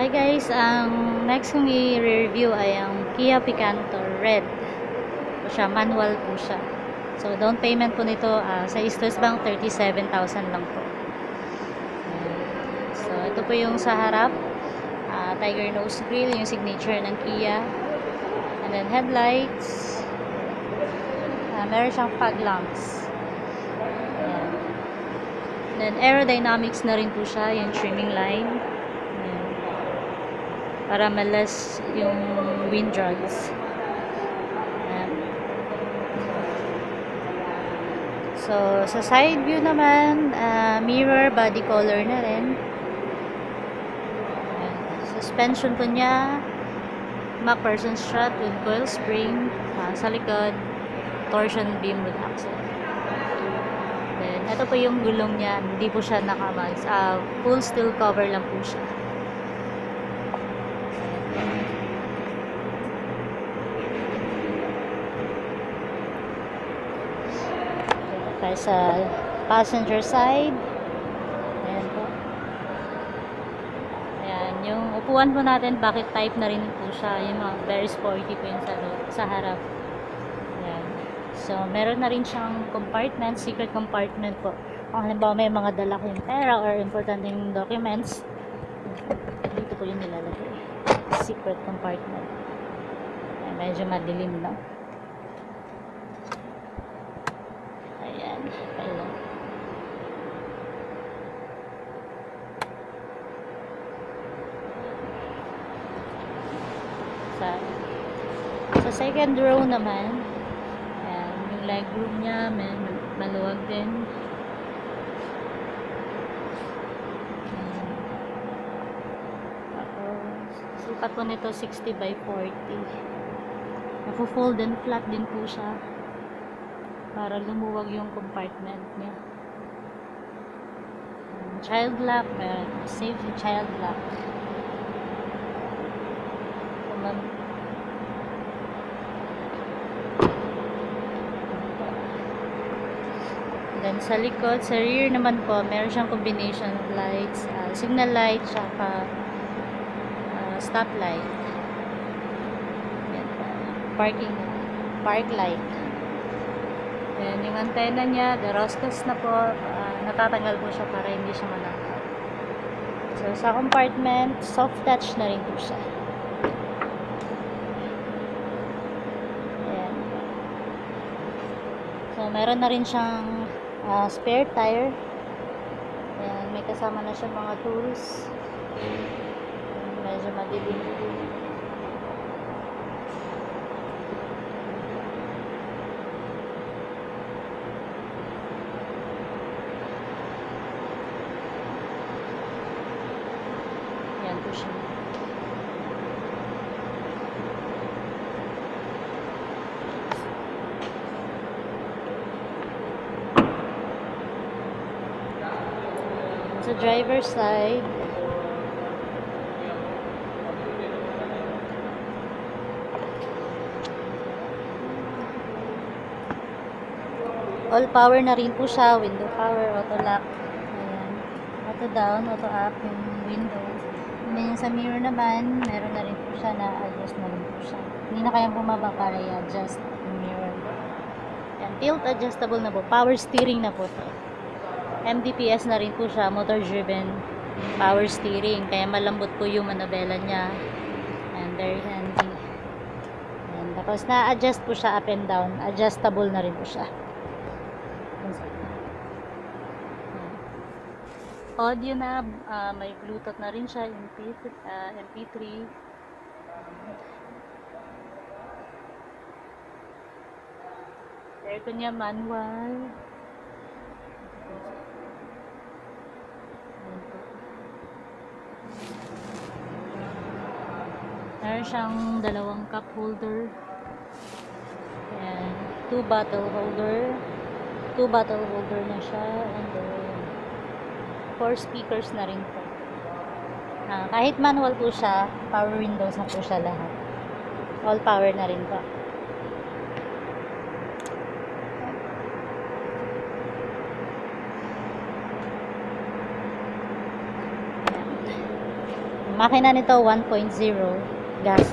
Hi guys, ang next kong i-review ay ang Kia Picanto Red. O siya, manual po siya. So, down payment po nito sa East West Bank, 37,000 lang po. So, ito po yung sa harap. Tiger Nose Grill, yung signature ng Kia. And then, headlights. Meron siyang fog lamps. And then, aerodynamics na rin po siya, yung trimming line. Para malas yung wind drugs. So, sa side view naman, mirror, body color na rin. Suspension po niya, McPherson strut with coil spring. Sa likod, torsion beam with axle. Then, ito po yung gulong niya. Hindi po siya naka-mags. Full steel cover lang po siya. Tayo sa passenger side. Ayan po. Ayan, yung upuan po natin, bakit type na rin po siya. Yung mga very sporty po yung sa harap. Ayan. So, meron na rin siyang compartment, secret compartment po. Kung halimbawa may mga dala kayong pera or importanteng documents, dito po yung nilalagay. Secret compartment. Ayan, medyo madilim lang. No? Sa second row naman, ayan, yung legroom niya maluwag din. Sipat po nito 60 by 40. Naku-fold and flat din po siya para lumuwag yung compartment niya. Child lock, safety child lock. Then sa likod, sa rear naman po, meron siyang combination of lights, signal light, saka stop light. Yan, park light. Then yung antena niya, the roscas na po, natatanggal po siya para hindi siya manakaw. So sa compartment, soft touch na rin po siya. Ayan. So meron na rin siyang spare tire. Ayan, may kasama na siya mga tools. Medyo madilim. Ayan po siya. Sa driver's side, all power na rin po siya, window power, auto lock, ayan, auto down, auto up yung window. Then sa mirror naman, meron na rin po siya, na-adjust na rin po siya, hindi na kayang bumaba para i-adjust yung mirror. Ayan, tilt adjustable na po, power steering na po ito. MDPS na rin po siya, motor driven power steering, kaya malambot po yung manubela niya and very handy. And tapos na-adjust po siya up and down, adjustable na rin po siya. Audio na, may Bluetooth na rin siya, MP3. Aircon niya manual. Meron siyang dalawang cup holder and two bottle holder na siya, and then 4 speakers na rin po. Kahit manual po siya, power windows na po siya lahat, all power na rin po. Makina nito 1.0 gas.